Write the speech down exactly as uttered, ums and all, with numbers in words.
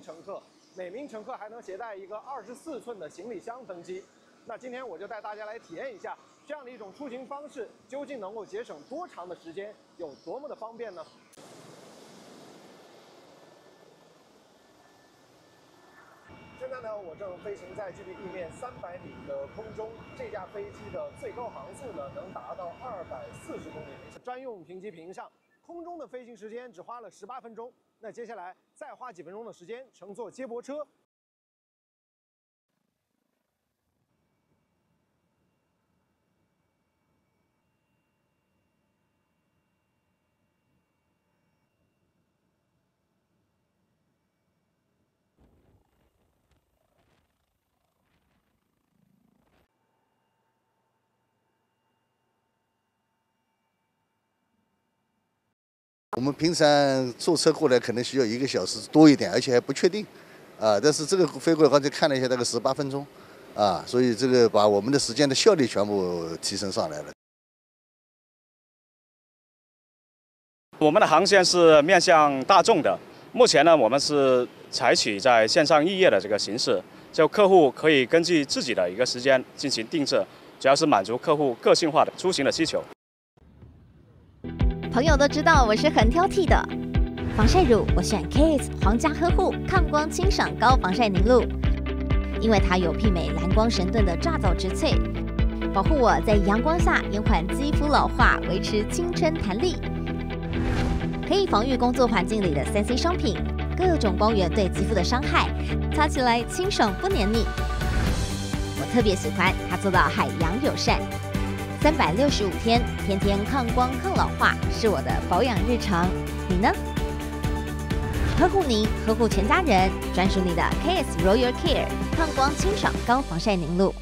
乘客，每名乘客还能携带一个二十四寸的行李箱登机。那今天我就带大家来体验一下这样的一种出行方式，究竟能够节省多长的时间，有多么的方便呢？ 现在呢，我正飞行在距离地面三百米的空中。这架飞机的最高航速呢，能达到二百四十公里每小时。专用评级屏上，空中的飞行时间只花了十八分钟。那接下来再花几分钟的时间乘坐接驳车。我们平常坐车过来可能需要一个小时多一点，而且还不确定，啊，但是这个飞过来刚才看了一下，大概十八分钟，啊，所以这个把我们的时间的效率全部提升上来了。我们的航线是面向大众的，目前呢，我们是采取在线上预约的这个形式，就客户可以根据自己的一个时间进行定制，主要是满足客户个性化的出行的需求。 朋友都知道我是很挑剔的，防晒乳我选 K S 皇家呵护抗光清爽高防晒凝露，因为它有媲美蓝光神盾的抓藻植萃，保护我在阳光下延缓肌肤老化，维持青春弹力，可以防御工作环境里的三 C 商品、各种光源对肌肤的伤害，擦起来清爽不黏腻。我特别喜欢它做到海洋友善。 三百六十五天，天天抗光抗老化是我的保养日常。你呢？呵护您，呵护全家人，专属你的 K S Royal Care 抗光清爽高防晒凝露。